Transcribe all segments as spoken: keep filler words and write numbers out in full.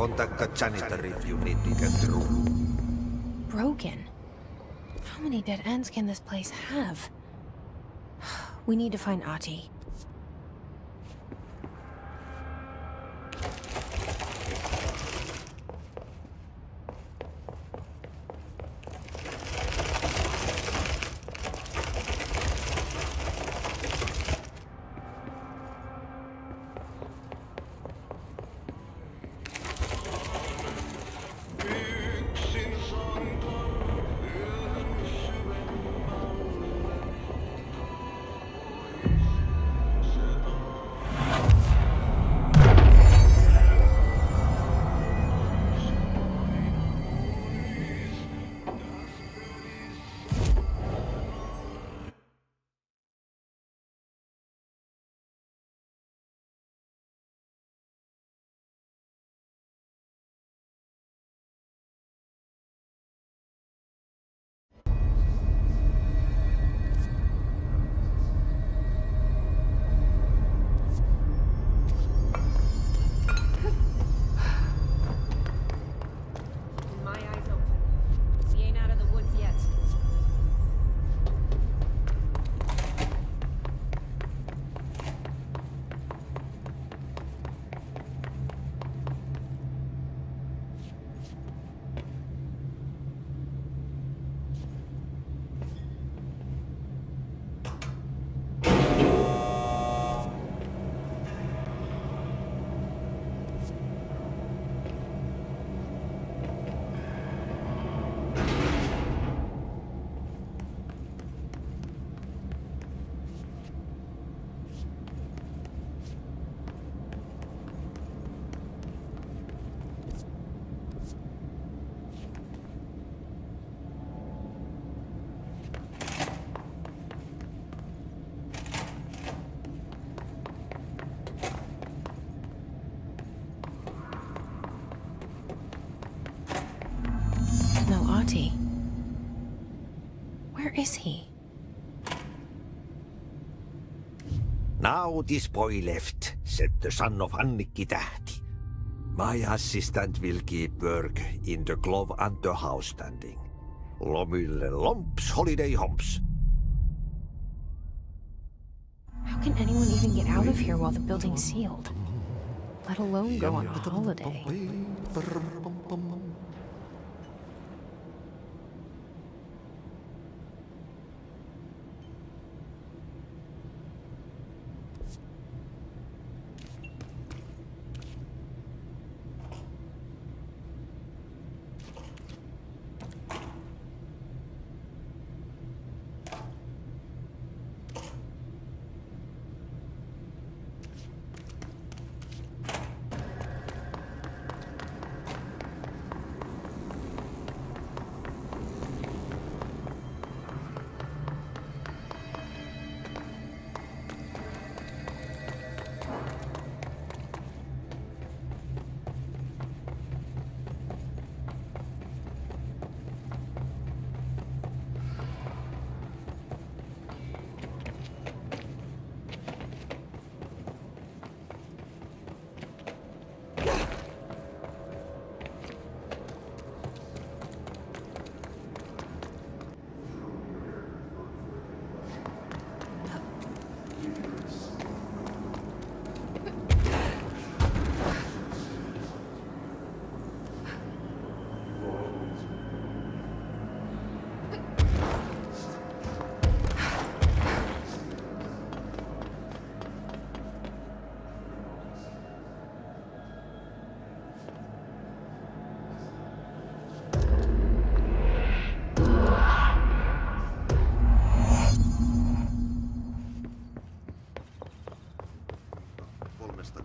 Contact the janitor if you need to get through. Broken? How many dead ends can this place have? We need to find Ahti. Where is he? Now this boy left, said the son of Annikki Tähti. My assistant will keep work in the glove and the house standing. Lomille lomps, holiday humps. How can anyone even get out of here while the building's sealed? Let alone go on a holiday.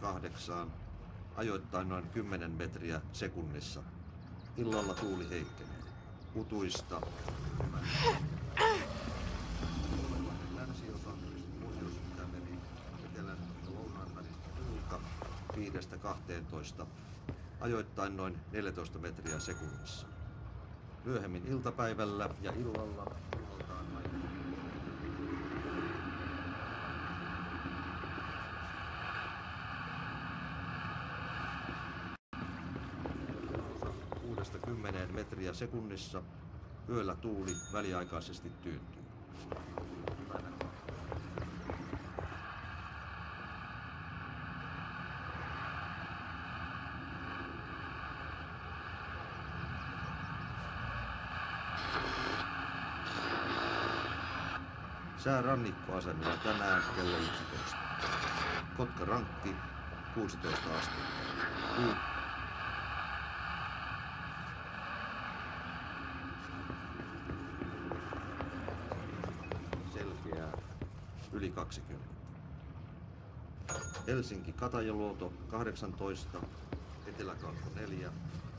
Kahdeksaan, ajoittain noin kymmenen metriä sekunnissa. Illalla tuuli heikkenee. Kutuista. Länsiosa, muodus, Itämeri, etelän ja lounaan välistä tuulta viidestä kahteentoista, ajoittain noin neljätoista metriä sekunnissa. Myöhemmin iltapäivällä ja illalla tuultaan noin. sekunnissa. Yöllä tuuli väliaikaisesti tyyntyy. Sää rannikkoasemilla tänään kello yksitoista. Kotka rankki kuusitoista astetta. Tuuli. Yli kaksikymmentä. Helsinki Katajaluoto kahdeksantoista, Etelä-Kalko neljä,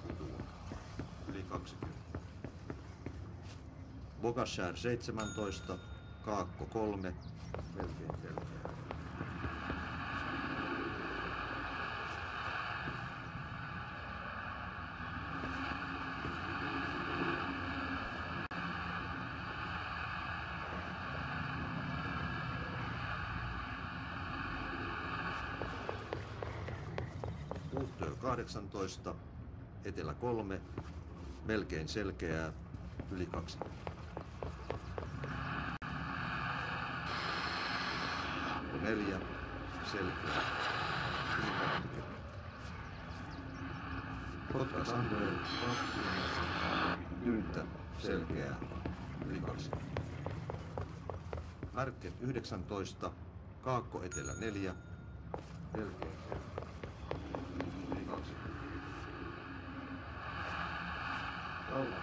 Kutua yli kaksikymmentä. Bogashär seitsemäntoista, Kaakko kolme, melkein selkeä. Kuuttöö kahdeksantoista, Etelä kolme, melkein selkeää, yli kaksi. neljä, selkeää, yli kaksi. Kotka Sandel, tyyntä, selkeää, yli kaksi. Märket yhdeksäntoista, Kaakko Etelä neljä, selkeä. Olla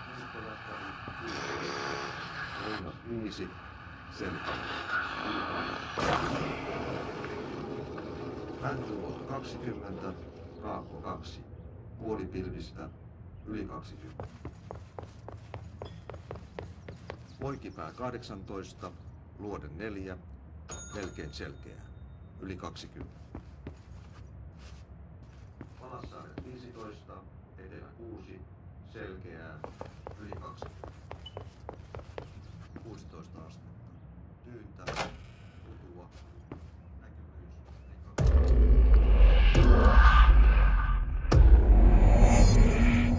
viisi, selkeä. Mäntyluoto kaksikymmentä, Kaakko kaksi, puolipilvistä, yli kaksikymmentä. Poikipää kahdeksantoista, Luode neljä, melkein selkeää, yli kaksikymmentä. Palassaaret viisitoista, Etelä kuusi, selkeää, yli kaksi. kuusitoista astetta. Tyyntä, kutua, näkyvyys, yli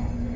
kaksi.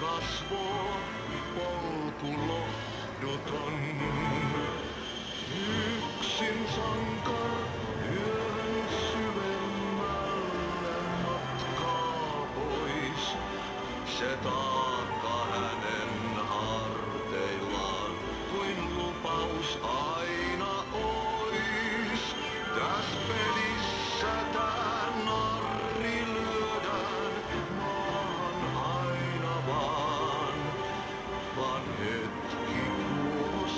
kasvoi polku lohduton. Yksin sankar yön syvemmälle matkaa pois. Se taakka hänen harteillaan kuin lupaus aina ois. Täs pelissä tää narri lyödään maan aina vaan, vaan hetki kuos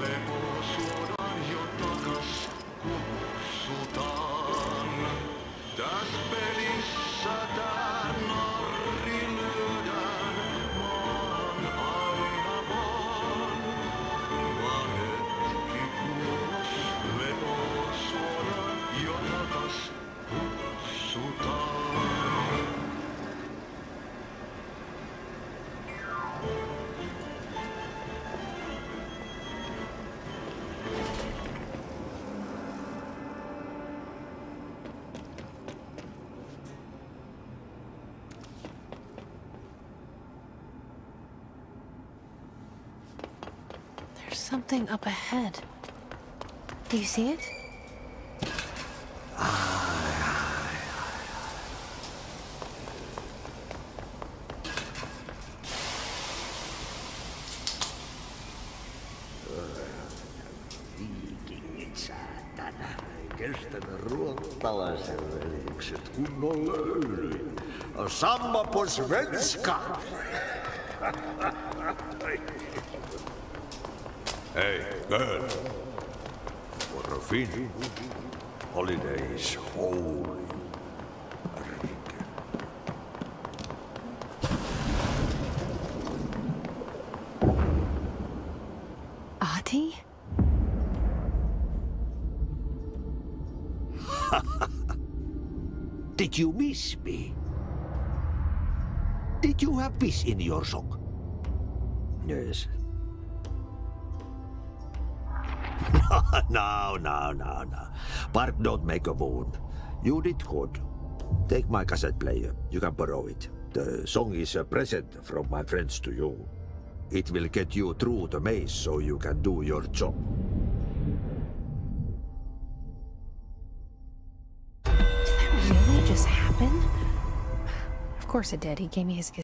lepo suodaan jo takas kutsutaan. Täs pelissä tää narri lyödään maan aina vaan, vaan hetki kuos lepo suodaan jo takas kutsutaan. Something up ahead. Do you see it? Kestävä ruottalaisen velikset kunnon löyly. Samma på svenska. Hey, girl. For a fin, holiday is holy. Ahti? Did you miss me? Did you have peace in your song? Yes. No, no, no, no. Bark, don't make a wound. You did good. Take my cassette player. You can borrow it. The song is a present from my friends to you. It will get you through the maze so you can do your job. Did that really just happen? Of course it did. He gave me his cassette.